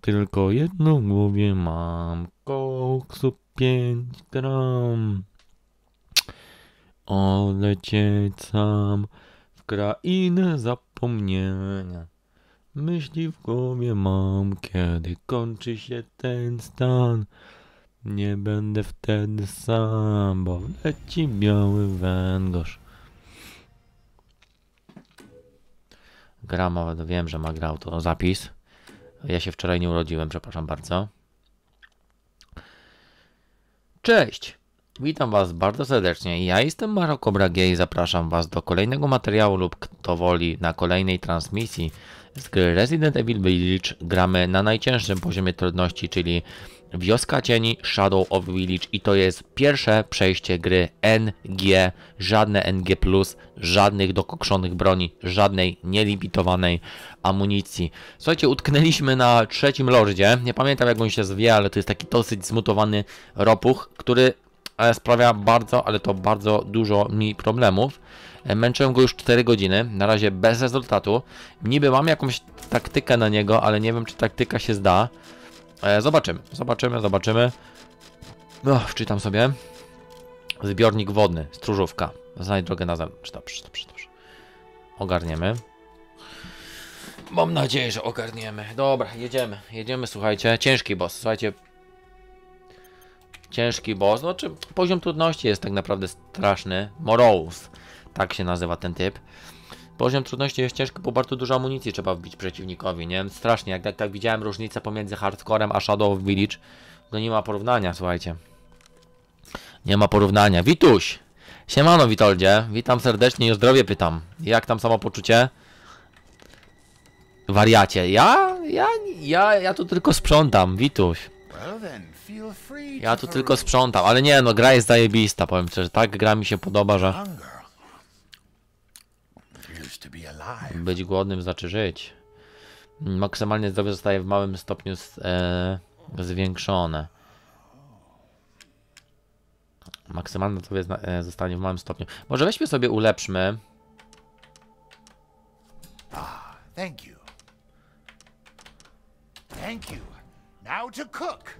Tylko jedno w głowie mam, koksu 5 gram. Odlecieć sam w krainę zapomnienia. Myśli w głowie mam, kiedy kończy się ten stan. Nie będę wtedy sam, bo leci biały węgorz. Gram, wiem, że ma grał to zapis. Ja się wczoraj nie urodziłem, przepraszam bardzo. Cześć! Witam Was bardzo serdecznie. Ja jestem MaroCobraG i zapraszam Was do kolejnego materiału lub kto woli na kolejnej transmisji z gry Resident Evil Village. Gramy na najcięższym poziomie trudności, czyli Wioska Cieni, Shadow of Village i to jest pierwsze przejście gry NG, żadne NG+, żadnych dokokszonych broni, żadnej nielimitowanej amunicji. Słuchajcie, utknęliśmy na trzecim lordzie, nie pamiętam jak on się zwie, ale to jest taki dosyć zmutowany ropuch, który sprawia bardzo, ale to bardzo dużo mi problemów. Męczyłem go już 4 godziny, na razie bez rezultatu. Niby mam jakąś taktykę na niego, ale nie wiem czy taktyka się zda. Zobaczymy. No, wczytam sobie. Zbiornik wodny, stróżówka. Znajdź drogę na zewnątrz. Dobrze. Ogarniemy. Mam nadzieję, że ogarniemy. Dobra, jedziemy, słuchajcie. Ciężki boss, słuchajcie. Ciężki boss, znaczy poziom trudności jest tak naprawdę straszny. Moreau, tak się nazywa ten typ. Poziom trudności jest ciężki, bo bardzo dużo amunicji trzeba wbić przeciwnikowi, nie? Strasznie, jak widziałem różnicę pomiędzy Hardcorem a Shadow of Village, no nie ma porównania, słuchajcie. Nie ma porównania. Wituś! Siemano Witoldzie, witam serdecznie i o zdrowie pytam. Jak tam samopoczucie? Wariacie. Ja tu tylko sprzątam, Wituś. Ja tu tylko sprzątam, ale nie, no gra jest zajebista, powiem szczerze. Tak gra mi się podoba, że... Być głodnym znaczy żyć. Maksymalnie zdrowie zostaje w małym stopniu zwiększone. Maksymalne zdrowie zostanie w małym stopniu. Może weźmy sobie ulepszmy.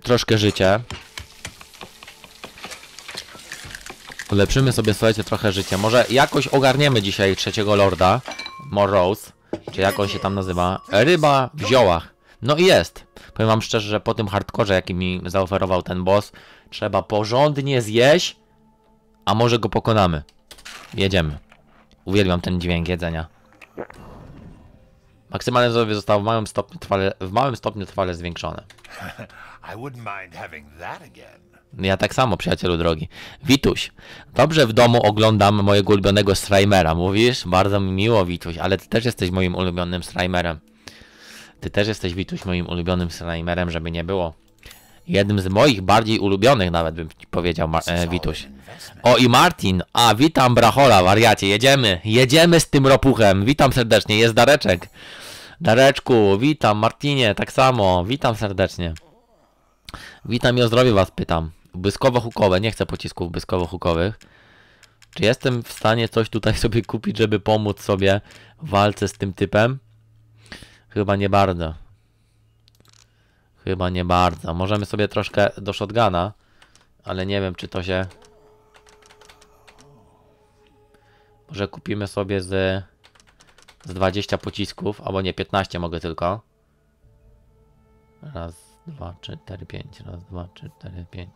Troszkę życia. Ulepszymy sobie, słuchajcie, trochę życia. Może jakoś ogarniemy dzisiaj trzeciego lorda. Moreau, czy jak on się tam nazywa? Ryba w ziołach. No i jest. Powiem wam szczerze, że po tym hardkorze, jaki mi zaoferował ten boss, trzeba porządnie zjeść, a może go pokonamy. Jedziemy. Uwielbiam ten dźwięk jedzenia. Maksymalne zdrowie zostało w małym stopniu trwale zwiększone. Ja tak samo, przyjacielu drogi. Wituś, dobrze w domu oglądam mojego ulubionego streamera. Mówisz? Bardzo mi miło, Wituś, ale ty też jesteś moim ulubionym streamerem. Ty też jesteś, Wituś, moim ulubionym streamerem, żeby nie było. Jednym z moich bardziej ulubionych nawet, bym powiedział, Wituś. O, i Martin. A, witam, brachola, wariacie. Jedziemy z tym ropuchem. Witam serdecznie, jest Dareczek. Dareczku, witam, Martinie, tak samo. Witam serdecznie. Witam i o zdrowie was pytam. Błyskowo-hukowe, nie chcę pocisków błyskowo-hukowych. Czy jestem w stanie coś tutaj sobie kupić, żeby pomóc sobie w walce z tym typem? Chyba nie bardzo. Możemy sobie troszkę do shotguna, ale nie wiem czy to się... Może kupimy sobie z 20 pocisków, albo nie, 15 mogę tylko. Raz, 2, 3, 4, 5. Raz, 2, 3, 4, 5.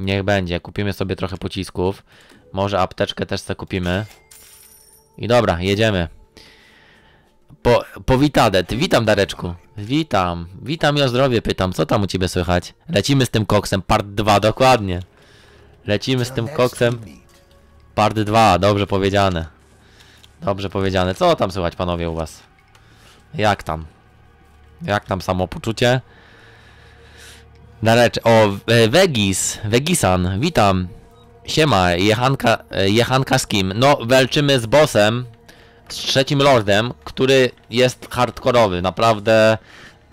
Niech będzie. Kupimy sobie trochę pocisków. Może apteczkę też sobie kupimy. I dobra, jedziemy. Powitadet. Witam, Dareczku. Witam. Witam i o zdrowie pytam. Co tam u ciebie słychać? Lecimy z tym koksem. Part 2, dokładnie. Lecimy z tym koksem. Part 2, dobrze powiedziane. Dobrze powiedziane. Co tam słychać, panowie, u was? Jak tam? Jak tam samopoczucie? O, Wegisan, witam. Siema, jechanka z kim? No, walczymy z bossem, z trzecim lordem, który jest hardkorowy. Naprawdę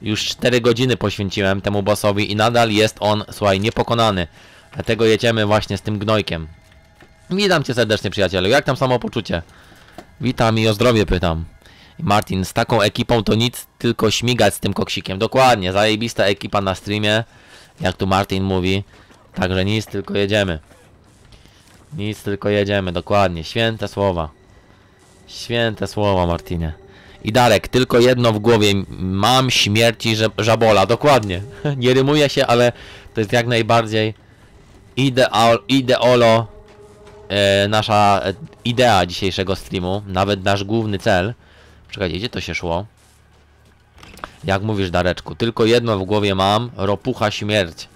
już 4 godziny poświęciłem temu bossowi i nadal jest on, słuchaj, niepokonany. Dlatego jedziemy właśnie z tym gnojkiem. Witam cię serdecznie, przyjacielu. Jak tam samopoczucie? Witam i o zdrowie pytam. Martin, z taką ekipą to nic, tylko śmigać z tym koksikiem. Dokładnie, zajebista ekipa na streamie, jak tu Martin mówi. Także nic, tylko jedziemy. Nic, tylko jedziemy, dokładnie. Święte słowa. Święte słowa, Martinie. I Darek, tylko jedno w głowie. Mam śmierci żabola. Dokładnie. Nie rymuje się, ale to jest jak najbardziej ideolo nasza idea dzisiejszego streamu. Nawet nasz główny cel. Czekajcie, gdzie to się szło? Jak mówisz, Dareczku? Tylko jedno w głowie mam. Ropucha śmierć.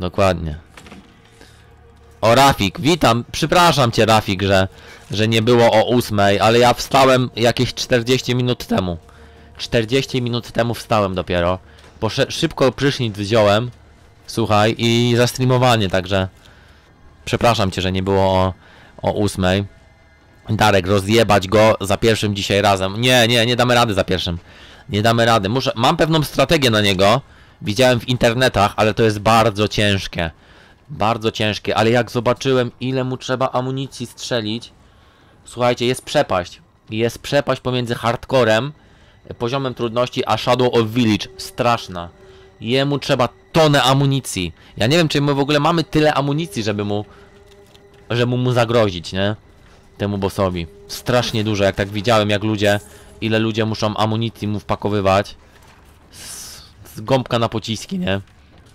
Dokładnie. O, Rafik, witam. Przepraszam cię, Rafik, że nie było o 8, ale ja wstałem jakieś 40 minut temu. 40 minut temu wstałem dopiero. Bo szybko prysznic wziąłem, słuchaj, i zastreamowanie, także... Przepraszam cię, że nie było o 8. Darek, rozjebać go za pierwszym dzisiaj razem. Nie damy rady za pierwszym. Nie damy rady. Mam pewną strategię na niego. Widziałem w internetach, ale to jest bardzo ciężkie. Bardzo ciężkie, ale jak zobaczyłem, ile mu trzeba amunicji strzelić... Słuchajcie, jest przepaść. Jest przepaść pomiędzy hardcorem, poziomem trudności, a Shadow of Village. Straszna. Jemu trzeba tonę amunicji. Ja nie wiem, czy my w ogóle mamy tyle amunicji, żeby mu zagrozić, nie? Temu bossowi. Strasznie dużo, jak tak widziałem, jak ludzie... Ile ludzie muszą amunicji mu wpakowywać. Z gąbka na pociski, nie?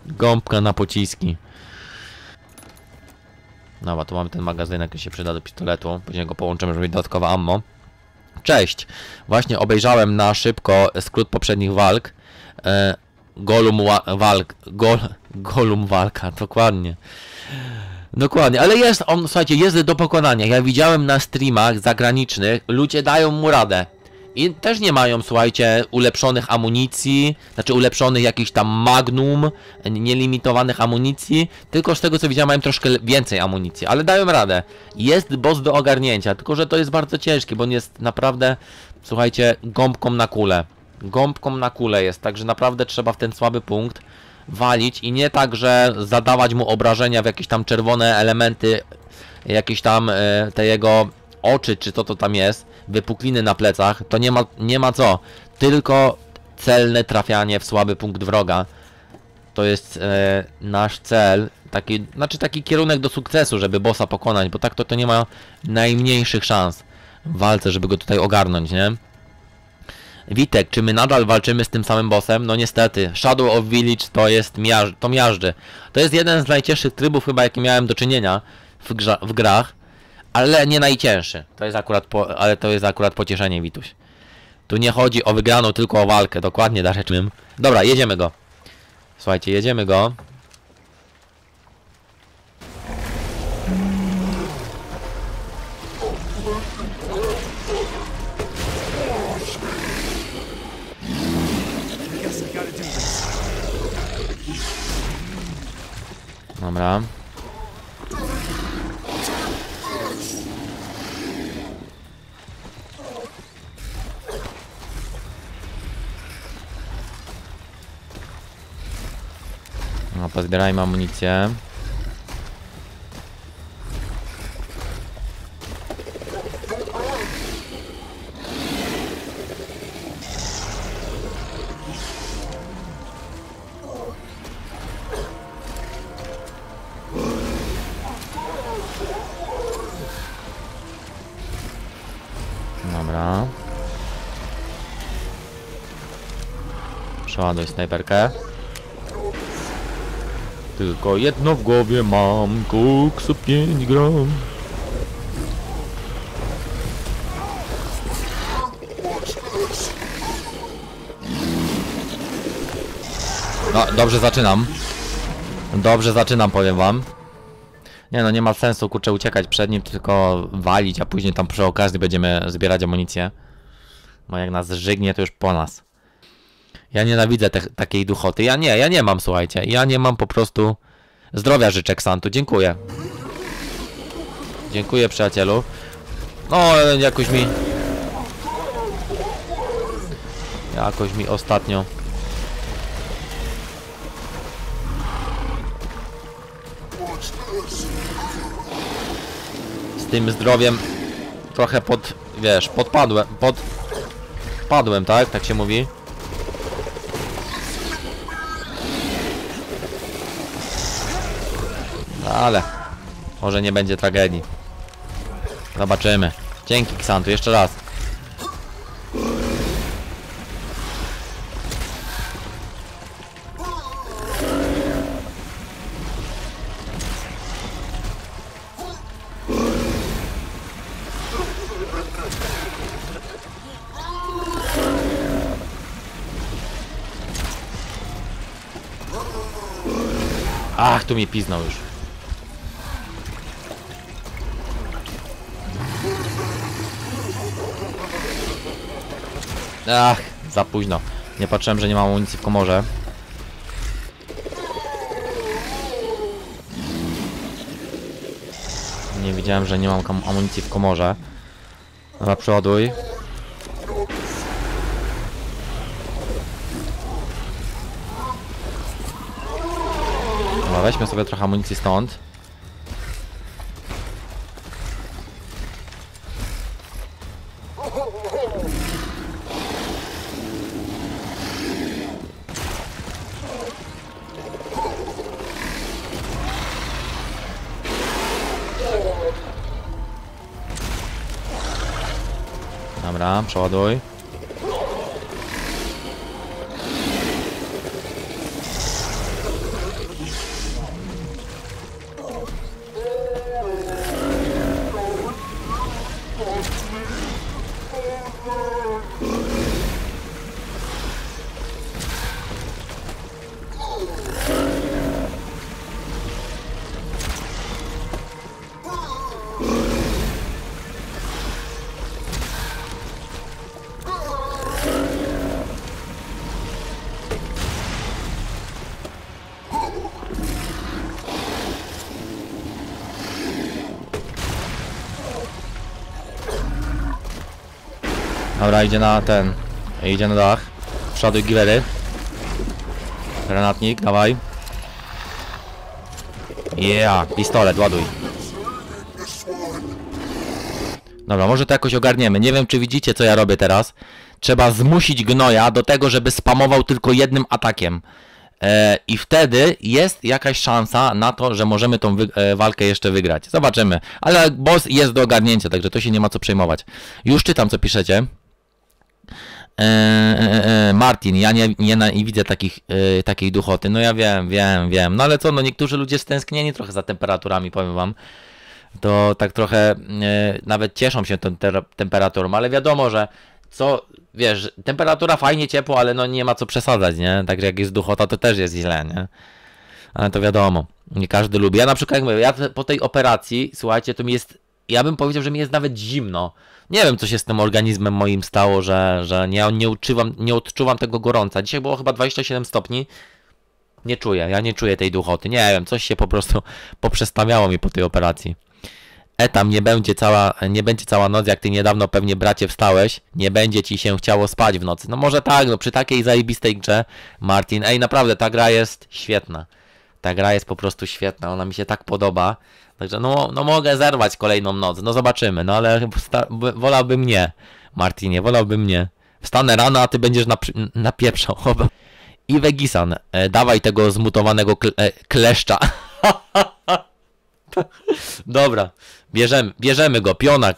Gąbka na pociski. Dobra, tu mamy ten magazynek, który się przyda do pistoletu. Później go połączymy, żeby mieć dodatkowe ammo. Cześć! Właśnie obejrzałem na szybko skrót poprzednich walk. Golum walka, dokładnie. Dokładnie, ale jest on, słuchajcie, jest do pokonania. Ja widziałem na streamach zagranicznych, ludzie dają mu radę. I też nie mają, słuchajcie, ulepszonych amunicji, znaczy ulepszonych jakichś tam magnum, nielimitowanych amunicji, tylko z tego co widziałem mają troszkę więcej amunicji, ale dają radę. Jest boss do ogarnięcia, tylko że to jest bardzo ciężkie, bo on jest naprawdę, słuchajcie, gąbką na kulę. Gąbką na kulę jest, także naprawdę trzeba w ten słaby punkt walić i nie tak, że zadawać mu obrażenia w jakieś tam czerwone elementy, jakieś tam te jego oczy, czy to tam jest, wypukliny na plecach, to nie ma co. Tylko celne trafianie w słaby punkt wroga. To jest nasz cel, taki kierunek do sukcesu, żeby bossa pokonać, bo tak to nie ma najmniejszych szans w walce, żeby go tutaj ogarnąć, nie? Witek, czy my nadal walczymy z tym samym bossem? No niestety, Shadow of Village to jest miażdży. To jest jeden z najcięższych trybów chyba, jaki miałem do czynienia w grach. Ale nie najcięższy. To jest akurat pocieszenie, Wituś. Tu nie chodzi o wygraną, tylko o walkę. Dokładnie, Darecznym. Dobra, jedziemy go. Słuchajcie, jedziemy go. Dobra. No, pozbierajmy amunicję. Dobra. Przeładuj snajperkę. Tylko jedno w głowie mam, koksu 5 gram. No, dobrze zaczynam. Dobrze zaczynam, powiem wam. Nie no, nie ma sensu, kurczę, uciekać przed nim, tylko walić, a później tam przy okazji będziemy zbierać amunicję. Bo jak nas żygnie, to już po nas. Ja nienawidzę takiej duchoty. Ja nie mam, słuchajcie. Ja nie mam po prostu... Zdrowia życzę, Xantu. Dziękuję. Dziękuję, przyjacielu. No, Jakoś mi ostatnio... Z tym zdrowiem... Trochę podpadłem. padłem, tak? Tak się mówi. Ale może nie będzie tragedii. Zobaczymy. Dzięki, Xantu, jeszcze raz. Ach, tu mi piznął już. Ach, za późno. Nie patrzyłem, że nie mam amunicji w komorze. Nie widziałem, że nie mam amunicji w komorze. Dobra, przeładuj. Dobra, weźmy sobie trochę amunicji stąd. Dobra, przeładuj. Dobra, idzie na ten, idzie na dach. Przoduj giwery. Granatnik, dawaj. Yeah, pistolet, ładuj. Dobra, może to jakoś ogarniemy. Nie wiem, czy widzicie, co ja robię teraz. Trzeba zmusić gnoja do tego, żeby spamował tylko jednym atakiem. I wtedy jest jakaś szansa na to, że możemy tą walkę jeszcze wygrać. Zobaczymy. Ale boss jest do ogarnięcia, także to się nie ma co przejmować. Już czytam, co piszecie. Martin, ja nie widzę takiej duchoty. No ja wiem. No ale co, no niektórzy ludzie stęsknieni trochę za temperaturami, powiem wam. To tak trochę nawet cieszą się tą temperaturą, ale wiadomo, że co, wiesz, temperatura fajnie, ciepło, ale no nie ma co przesadzać, nie? Także jak jest duchota, to też jest źle, nie? Ale to wiadomo, nie każdy lubi. Ja na przykład, jak mówię, ja po tej operacji, słuchajcie, to mi jest, ja bym powiedział, że mi jest nawet zimno. Nie wiem, co się z tym organizmem moim stało, że nie odczuwam tego gorąca. Dzisiaj było chyba 27 stopni. Nie czuję, ja nie czuję tej duchoty. Nie wiem, coś się po prostu poprzestawiało mi po tej operacji. Tam nie będzie cała noc, jak ty niedawno pewnie, bracie, wstałeś. Nie będzie ci się chciało spać w nocy. No może tak, no przy takiej zajebistej grze, Martin. Ej, naprawdę, ta gra jest świetna. Ta gra jest po prostu świetna, ona mi się tak podoba. Także no mogę zerwać kolejną noc, no zobaczymy. No ale wolałbym nie, Martinie, wolałbym nie. Wstanę rano, a ty będziesz napieprzał. I Wegisan, dawaj tego zmutowanego kleszcza. Dobra, bierzemy go, pionak,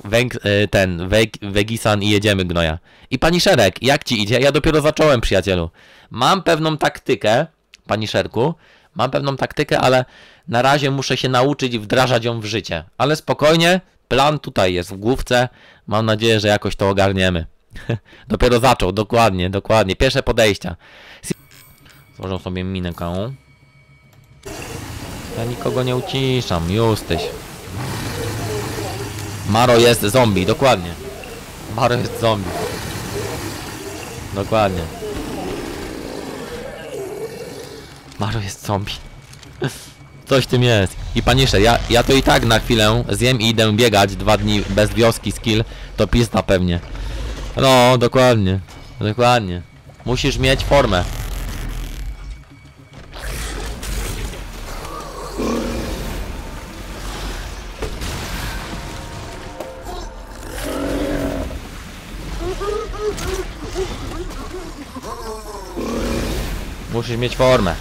Wegisan i jedziemy, gnoja. I pani Szerek, jak ci idzie? Ja dopiero zacząłem, przyjacielu. Mam pewną taktykę, pani Szerku, mam pewną taktykę, ale na razie muszę się nauczyć i wdrażać ją w życie. Ale spokojnie, plan tutaj jest w główce, mam nadzieję, że jakoś to ogarniemy. Dopiero zaczął, dokładnie, pierwsze podejścia. Złożę sobie minę. Ja nikogo nie uciszam, Justyś. Maro jest zombie, dokładnie. Maro jest zombie. Dokładnie. Maro jest zombie. Coś tym jest. I panisze, ja to i tak na chwilę zjem i idę biegać 2 dni bez wioski, skill, to pizda pewnie. No, dokładnie. Musisz mieć formę. Musisz mieć formę.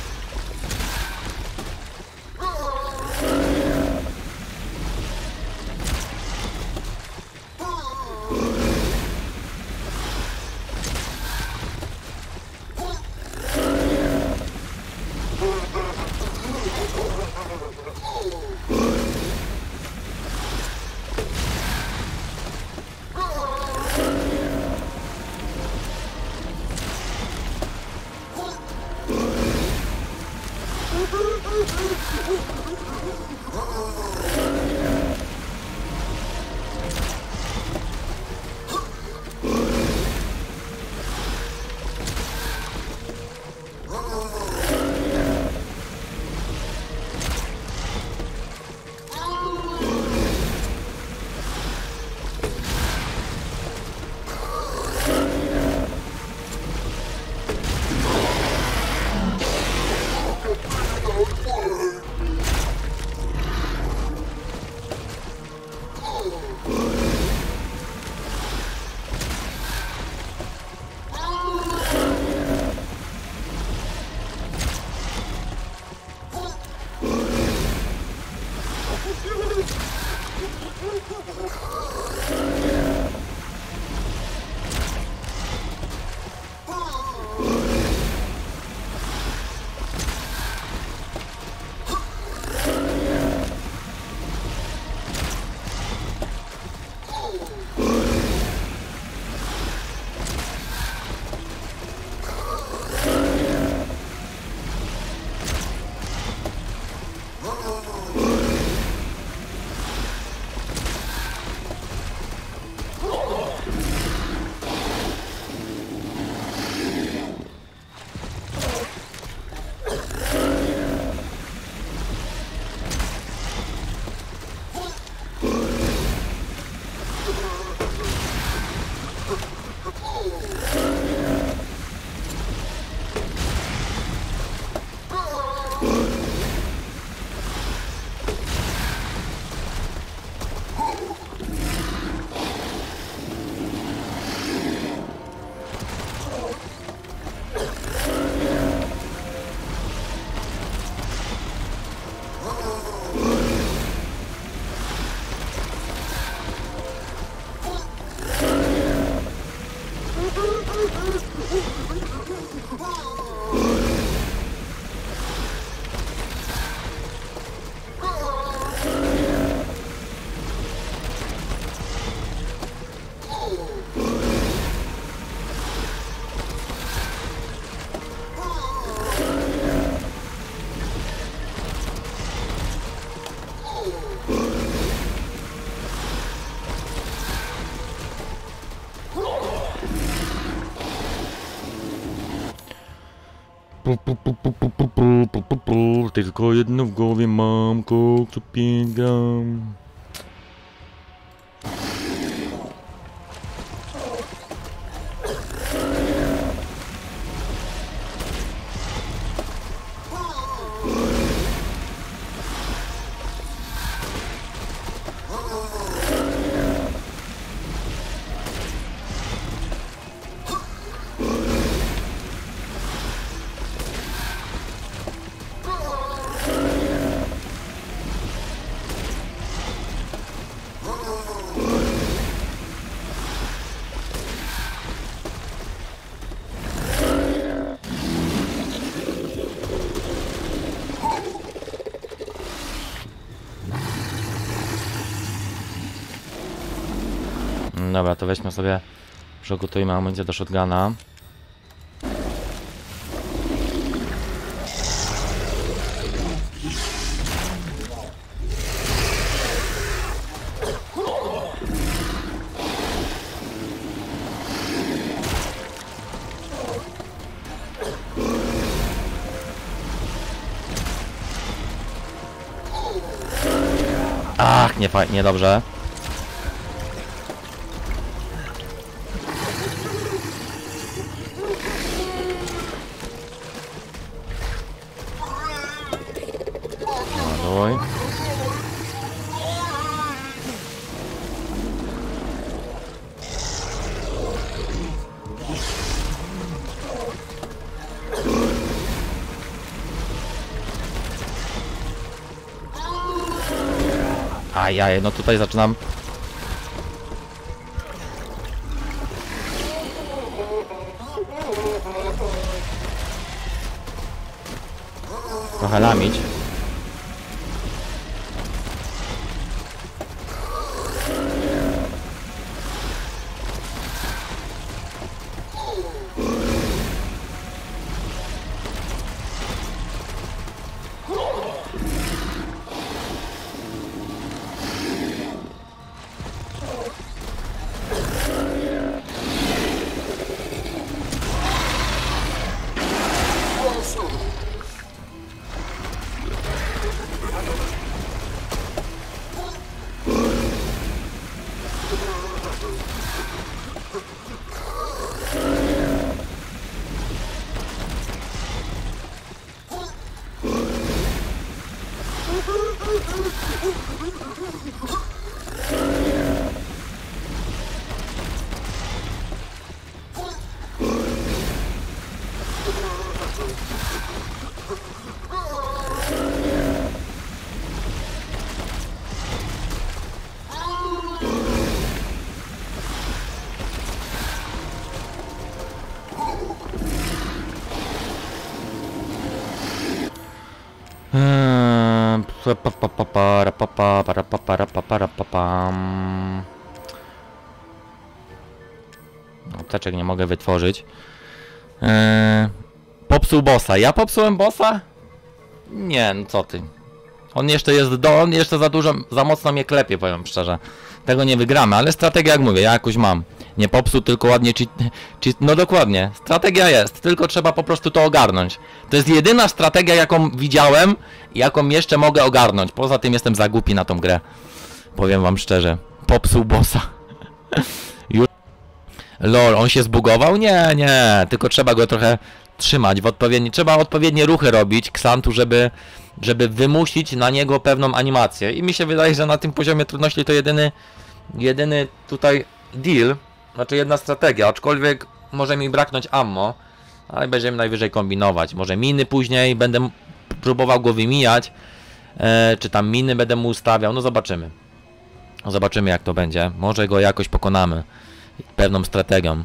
Tylko jedno w głowie mam, koksu pięgam. Dobra, to weźmy sobie, przygotujmy amunicję do shotguna. Ach, nie fajnie, dobrze. Ajaj, no tutaj zaczynam. Trochę lamić. Apteczek nie mogę wytworzyć. Popsuł bossa. Ja popsułem bossa? Nie, no co ty. On jeszcze jest on jeszcze za dużo, za mocno mnie klepie, powiem szczerze. Tego nie wygramy, ale strategia, jak mówię, ja jakoś mam. Nie popsuł, tylko ładnie no dokładnie, strategia jest, tylko trzeba po prostu to ogarnąć. To jest jedyna strategia, jaką widziałem, jaką jeszcze mogę ogarnąć. Poza tym jestem za głupi na tą grę. Powiem wam szczerze. Popsuł bossa. Już. Lol, on się zbugował? Nie, nie, tylko trzeba go trochę trzymać w odpowiedni... Trzeba odpowiednie ruchy robić Xantu, żeby wymusić na niego pewną animację. I mi się wydaje, że na tym poziomie trudności to jedyny tutaj deal, znaczy jedna strategia, aczkolwiek może mi braknąć ammo, ale będziemy najwyżej kombinować. Może miny później, będę próbował go wymijać, czy tam miny będę mu ustawiał, no zobaczymy. Zobaczymy, jak to będzie, może go jakoś pokonamy pewną strategią.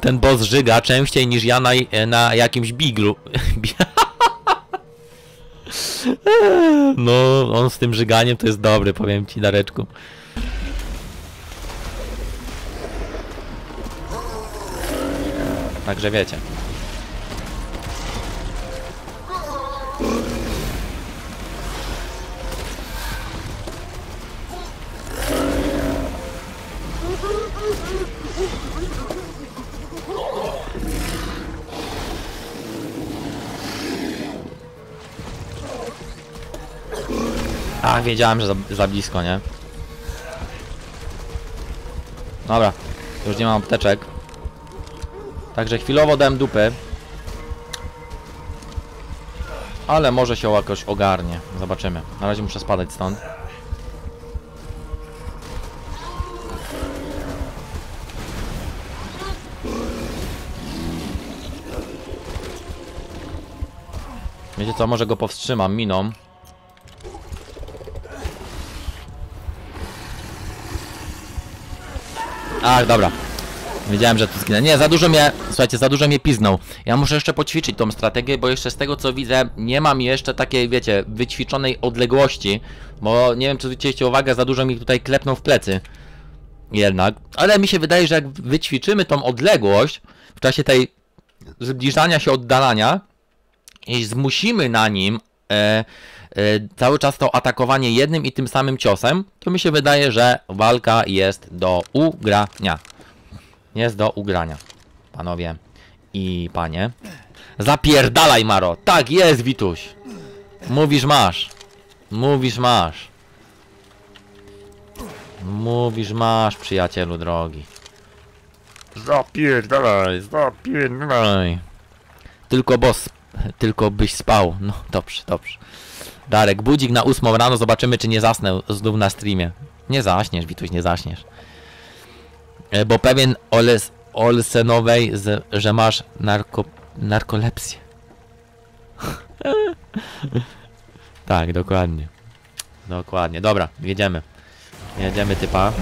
Ten boss żyga częściej niż ja na jakimś biglu. No, on z tym żyganiem to jest dobry, powiem ci, Dareczku. Także wiecie. A, wiedziałem, że za blisko, nie? Dobra, już nie mam apteczek. Także chwilowo dałem dupy. Ale może się jakoś ogarnie. Zobaczymy. Na razie muszę spadać stąd. Wiecie co, może go powstrzymam miną. Ach, dobra. Wiedziałem, że tu zginę. Nie, za dużo mnie, słuchajcie, za dużo mnie piznął. Ja muszę jeszcze poćwiczyć tą strategię, bo jeszcze z tego, co widzę, nie mam jeszcze takiej, wiecie, wyćwiczonej odległości. Bo nie wiem, czy zwróciliście uwagę, za dużo mi tutaj klepną w plecy. Jednak. Ale mi się wydaje, że jak wyćwiczymy tą odległość w czasie tej zbliżania się, oddalania i zmusimy na nim cały czas to atakowanie jednym i tym samym ciosem, to mi się wydaje, że walka jest do ugrania. Jest do ugrania, panowie i panie. Zapierdalaj, Maro! Tak jest, Wituś! Mówisz, masz! Mówisz, masz! Mówisz, masz, przyjacielu drogi! Zapierdalaj, zapierdalaj! Tylko boss, tylko byś spał. No, dobrze, dobrze. Darek, budzik na 8 rano, zobaczymy, czy nie zasnę znów na streamie. Nie zaśniesz, Wituś, nie zaśniesz. Bo pewien Olsenowej, że masz narkolepsję. Tak, dokładnie. Dokładnie, dobra, jedziemy. Jedziemy typa.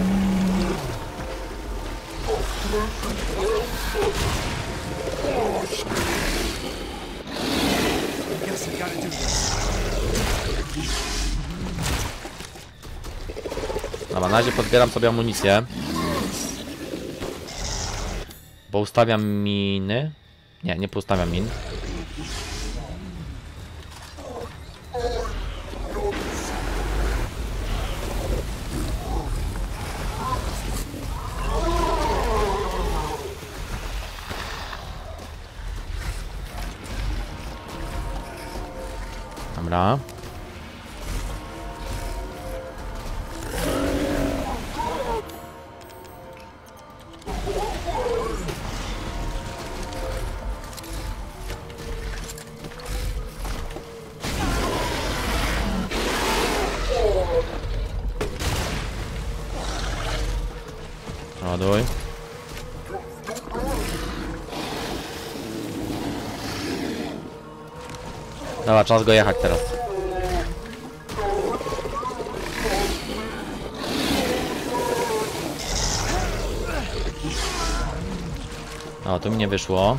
No, na razie podbieram sobie amunicję. Bo ustawiam miny. Nie, nie poustawiam min. Dobra. Ładuj. Dobra, czas go jechać teraz. O, tu mi nie wyszło.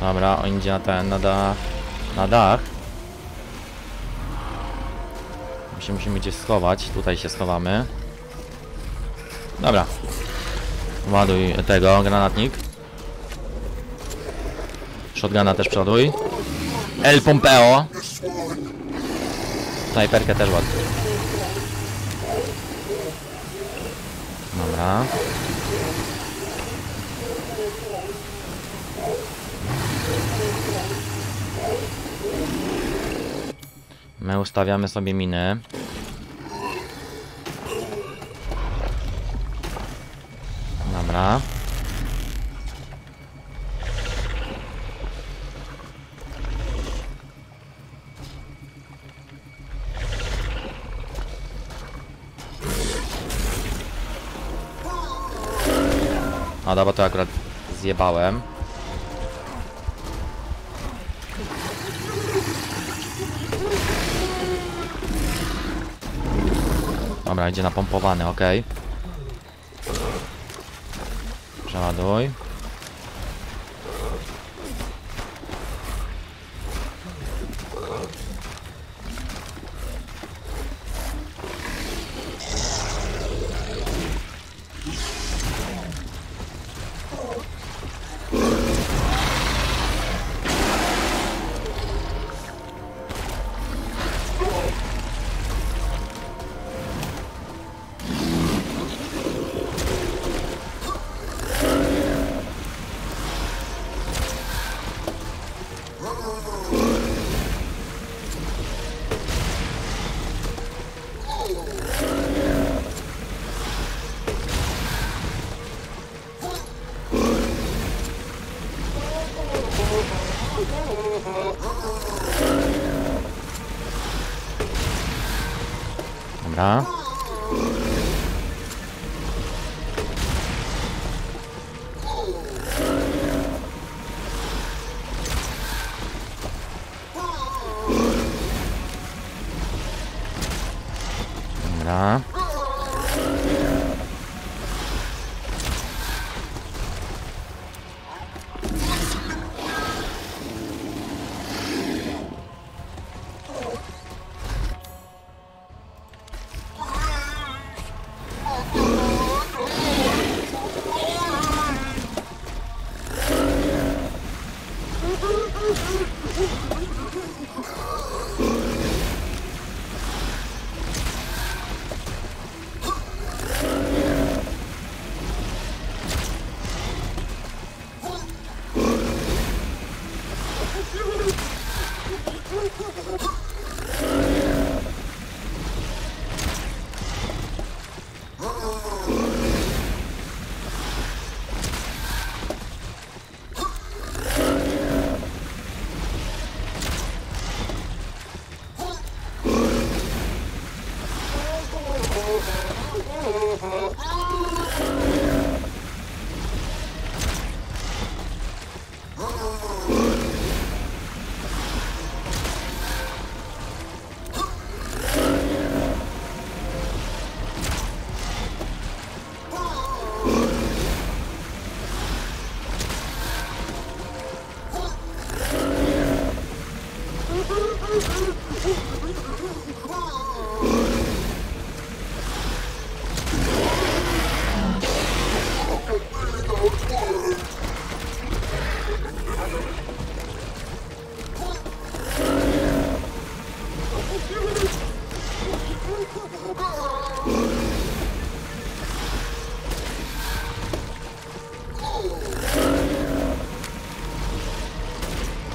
Dobra, on idzie na ten, na dach. My się musimy gdzieś schować, tutaj się schowamy. Dobra. Ładuj tego, granatnik. Shotguna też przoduj. El Pompeo. Snajperkę też ładuj. Dobra. My ustawiamy sobie miny. Dobra. A dobra, to akurat zjebałem. Dobra, idzie napompowany, ok. Przeładuj. Dobra. Dobra.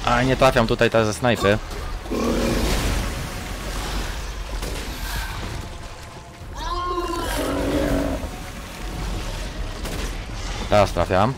A nie trafiam tutaj teraz ze snajpy. Teraz trafiam.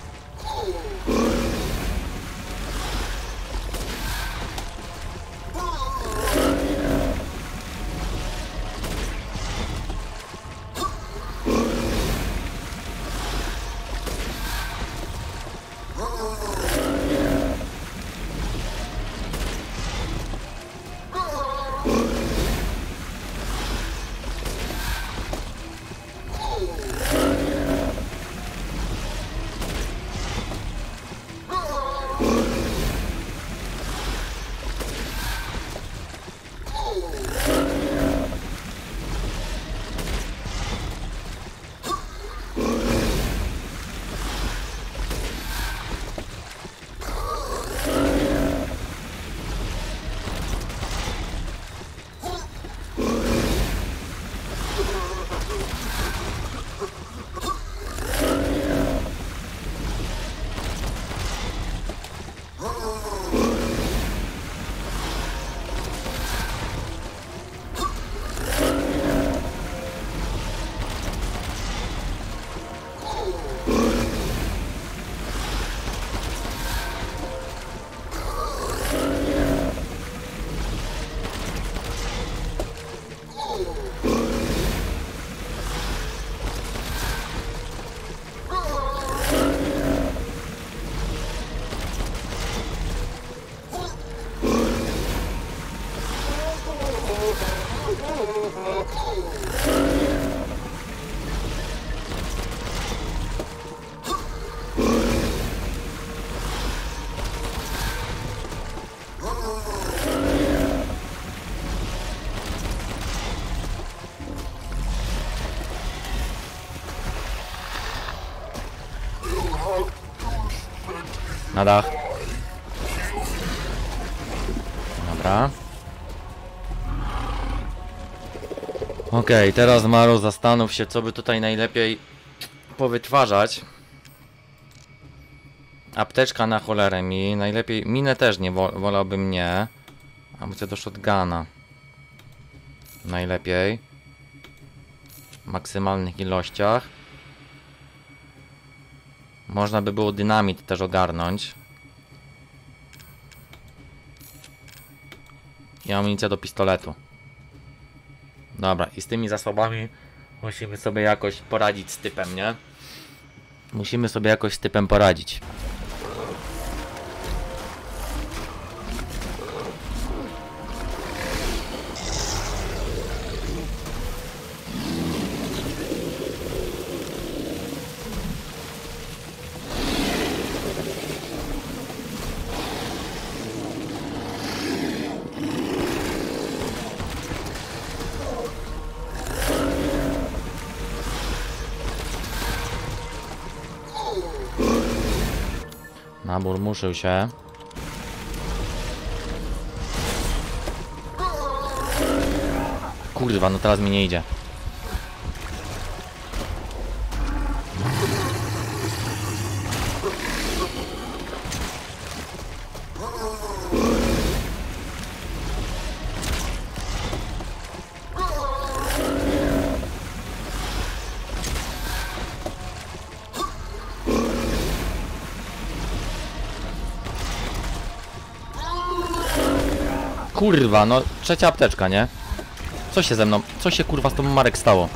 Na dach. Dobra. Okej, teraz Maro, zastanów się, co by tutaj najlepiej powytwarzać. Apteczka na cholerę mi, najlepiej... Minę też nie wolałbym, nie. Amunicję do shotguna. Najlepiej. W maksymalnych ilościach. Można by było dynamit też ogarnąć. I amunicja do pistoletu. Dobra, i z tymi zasobami musimy sobie jakoś poradzić z typem, nie? Musimy sobie jakoś z typem poradzić. Nabór muszył się. Kurwa, no teraz mi nie idzie. Kurwa, no trzecia apteczka, nie? Co się ze mną? Co się kurwa z tobą, Marek, stało?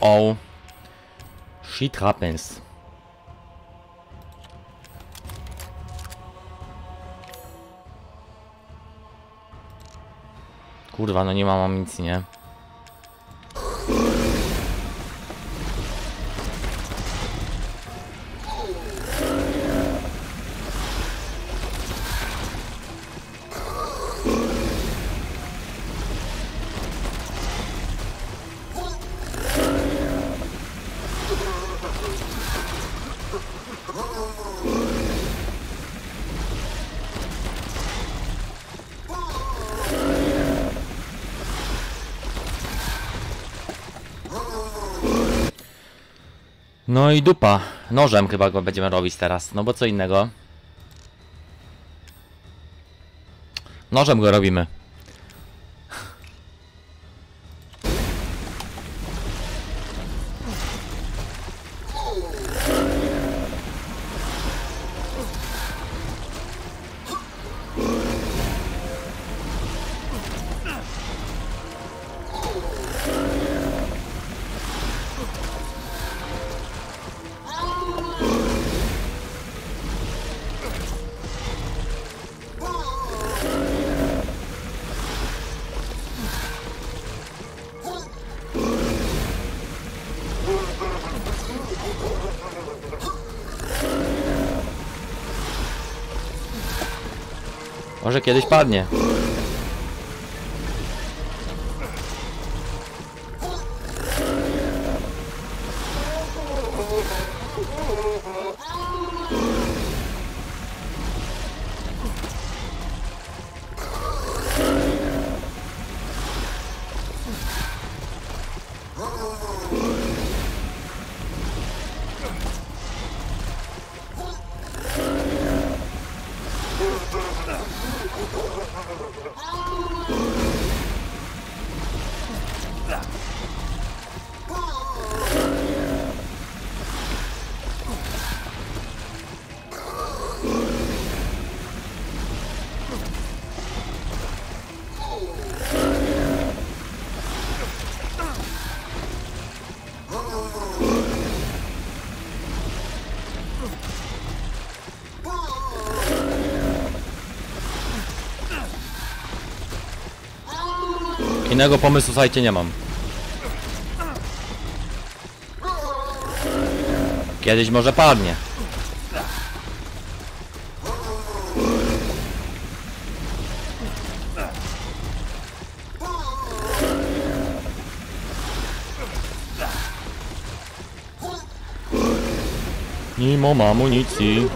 O, shit happens. Kurwa, no nie mam amunicji, nie? No i dupa. Nożem chyba go będziemy robić teraz. No bo co innego? Nożem go robimy. Może kiedyś padnie. Innego pomysłu, słuchajcie, nie mam. Kiedyś może padnie. Nie mam amunicji.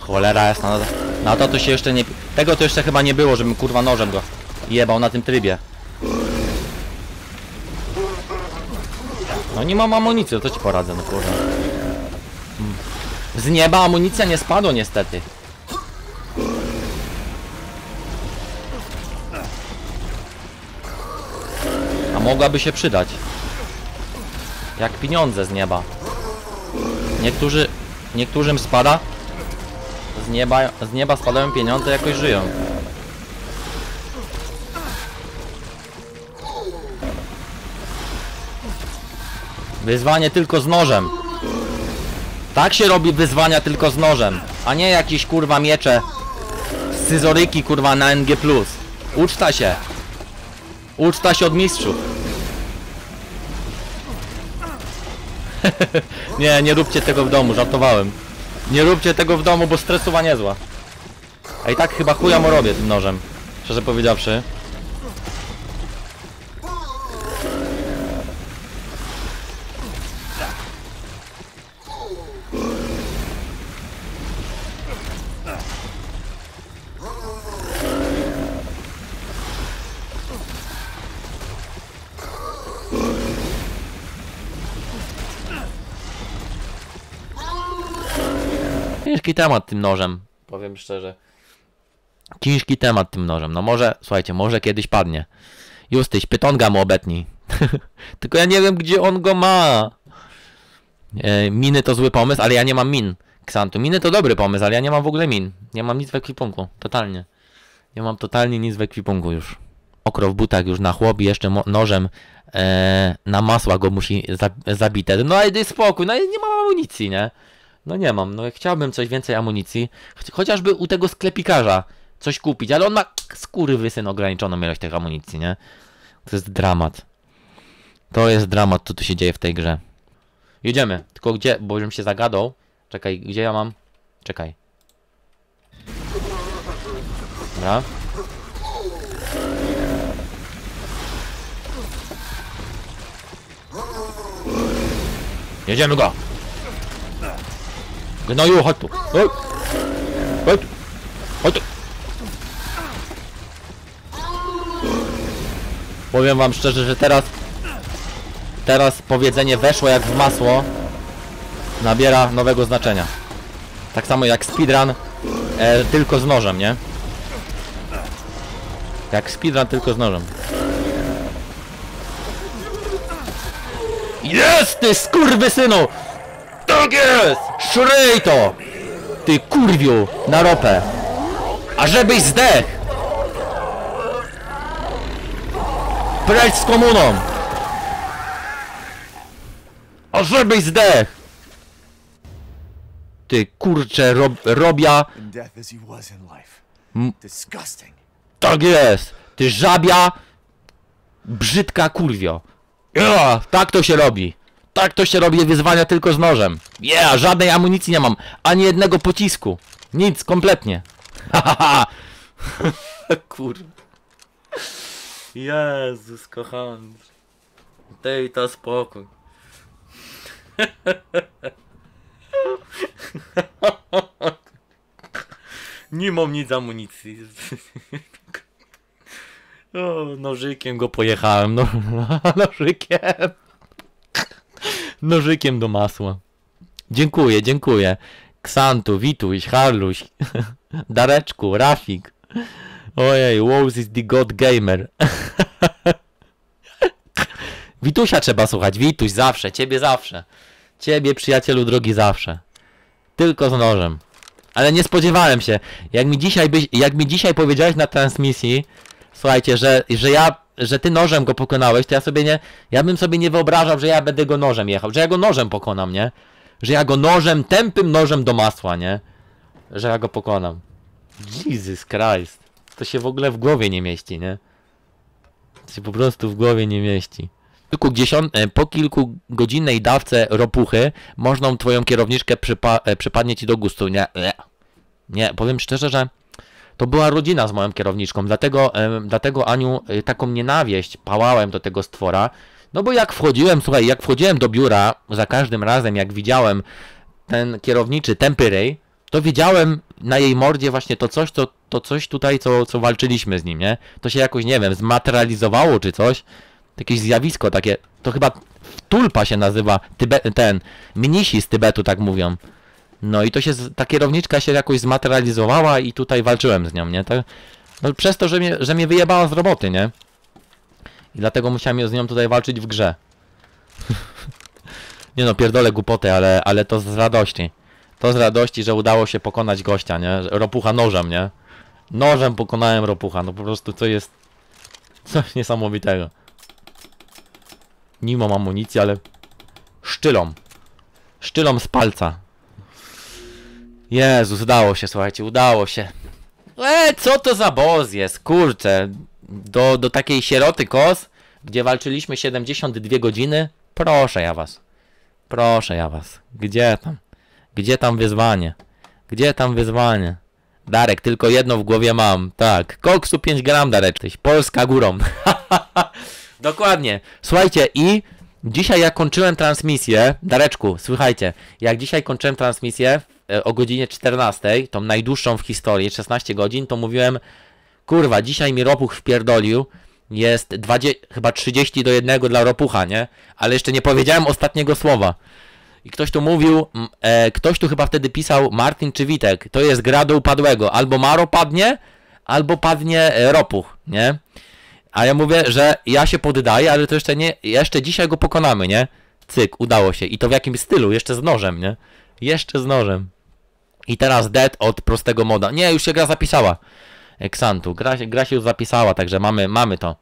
Cholera jasna, na to się jeszcze nie... Tego to jeszcze chyba nie było, żebym kurwa nożem go jebał na tym trybie. No nie mam amunicji, to ci poradzę, no kurwa. Z nieba amunicja nie spadła niestety. A mogłaby się przydać. Jak pieniądze z nieba. Niektórym spada. Z nieba spadają pieniądze, jakoś żyją. Wyzwanie tylko z nożem. Tak się robi wyzwania tylko z nożem, a nie jakieś kurwa miecze, scyzoryki kurwa na NG+. Uczta się. Uczta się od mistrzów. Nie, nie róbcie tego w domu, żartowałem. Nie róbcie tego w domu, bo stresowa niezła. A i tak chyba chuja mu robię tym nożem, szczerze powiedziawszy. Ciężki temat tym nożem, powiem szczerze. Ciężki temat tym nożem. No może, słuchajcie, może kiedyś padnie. Justyś, pytonga mu obetnij. Tylko ja nie wiem, gdzie on go ma. Miny to zły pomysł, ale ja nie mam min. Xantu, miny to dobry pomysł, ale ja nie mam w ogóle min. Nie mam nic w ekwipunku, totalnie. Nie mam totalnie nic w ekwipunku już. Okro w butach już na chłopi, jeszcze nożem na masła go musi zabite. No i daj spokój, no i nie mam amunicji, nie? No nie mam, no chciałbym coś więcej amunicji, chociażby u tego sklepikarza coś kupić, ale on ma skurwysyn ograniczoną ilość tych amunicji, nie? To jest dramat. To jest dramat, co tu się dzieje w tej grze. Jedziemy, tylko gdzie, bo już bym się zagadał. Czekaj, gdzie ja mam? Czekaj. Dobra. Jedziemy go! No już, chodź tu. Chodź tu. Powiem wam szczerze, że teraz powiedzenie weszło jak w masło nabiera nowego znaczenia. Tak samo jak speedrun, tylko z nożem, nie? Jak speedrun, tylko z nożem. Jest, ty skurwysynu! Tak jest! Szryj to! Ty kurwiu, na ropę! A żebyś zdech! Precz z komuną! A żebyś zdech! Ty kurcze robia... Tak jest! Ty żabia... Brzydka kurwio! Tak to się robi! Tak to się robi wyzwania tylko z nożem! Żadnej amunicji nie mam! Ani jednego pocisku! Nic, kompletnie! Hahaha! Kurwa! Jezus kochany! Daj to spokój! Nie mam nic amunicji. O, nożykiem go pojechałem. Nożykiem. Nożykiem do masła. Dziękuję, dziękuję. Xantu, Wituś, Harluś, Dareczku, Rafik. Ojej, Woz is the God Gamer. Witusia trzeba słuchać. Wituś zawsze, ciebie zawsze. Ciebie, przyjacielu drogi, zawsze. Tylko z nożem. Ale nie spodziewałem się. Jak mi dzisiaj powiedziałeś na transmisji, słuchajcie, że ty nożem go pokonałeś, to ja sobie nie... Ja bym sobie nie wyobrażał, że ja będę go nożem jechał. Że ja go nożem pokonam, nie? Że ja go nożem, tępym nożem do masła, nie? Że ja go pokonam. Jesus Christ. To się w ogóle w głowie nie mieści, nie? To się po prostu w głowie nie mieści. Po kilkugodzinnej dawce ropuchy można twoją kierowniczkę przypadnie ci do gustu. Nie, powiem szczerze, że to była rodzina z moją kierowniczką, dlatego Aniu taką nienawiść pałałem do tego stwora. No bo jak wchodziłem, słuchaj, jak wchodziłem do biura, za każdym razem jak widziałem ten kierowniczy tępy ryj, to widziałem na jej mordzie właśnie to coś tutaj, co walczyliśmy z nim, nie? To się jakoś, nie wiem, zmaterializowało czy coś. Jakieś zjawisko takie, to chyba tulpa się nazywa, mnisi z Tybetu tak mówią. No i to się, ta kierowniczka się jakoś zmaterializowała i tutaj walczyłem z nią, nie? Tak, no przez to, że mnie wyjebała z roboty, nie? I dlatego musiałem z nią tutaj walczyć w grze. Nie no, pierdolę głupoty, ale to z radości. To z radości, że udało się pokonać gościa, nie? Ropucha nożem, nie? Nożem pokonałem ropucha, no po prostu to jest coś niesamowitego. Nie mam amunicji, ale szczylą z palca. Jezus, udało się, słuchajcie, udało się. Co to za boss jest, kurczę. Do takiej sieroty kos, gdzie walczyliśmy 72 godziny. Proszę ja was. Gdzie tam? Gdzie tam wyzwanie? Gdzie tam wyzwanie? Darek, tylko jedno w głowie mam. Tak, koksu 5 gram, Darek. Polska górą. Dokładnie. Słuchajcie, i dzisiaj jak kończyłem transmisję, Dareczku, słuchajcie, jak dzisiaj kończyłem transmisję o godzinie 14, tą najdłuższą w historii, 16 godzin, to mówiłem, kurwa, dzisiaj mi ropuch wpierdolił, jest 20, chyba 30 do 1 dla ropucha, nie? Ale jeszcze nie powiedziałem ostatniego słowa. I ktoś tu mówił, ktoś tu chyba wtedy pisał, Martin czy Witek, to jest gra do upadłego, albo Maro padnie, albo padnie ropuch, nie? A ja mówię, że ja się poddaję, ale to jeszcze nie, jeszcze dzisiaj go pokonamy, nie? Cyk, udało się. I to w jakimś stylu, jeszcze z nożem, nie? Jeszcze z nożem. I teraz dead od prostego moda. Nie, już się gra zapisała. Xantu, gra się już zapisała, także mamy to.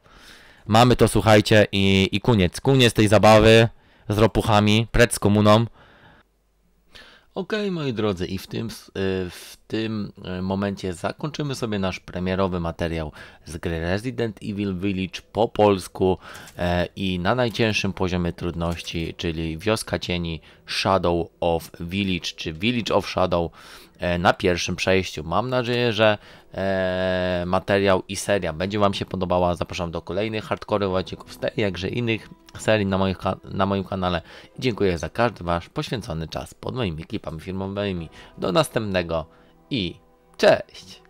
Mamy to, słuchajcie, i koniec. Koniec tej zabawy z ropuchami, precz z komuną. Okej, moi drodzy, i w tym momencie zakończymy sobie nasz premierowy materiał z gry Resident Evil Village po polsku i na najcięższym poziomie trudności, czyli Wioska Cieni, Shadow of Village, czy Village of Shadow na pierwszym przejściu. Mam nadzieję, że materiał i seria będzie wam się podobała. Zapraszam do kolejnych hardcore odcinków z tej, jakże innych serii na moim kanale. Dziękuję za każdy wasz poświęcony czas pod moimi klipami filmowymi. Do następnego i cześć!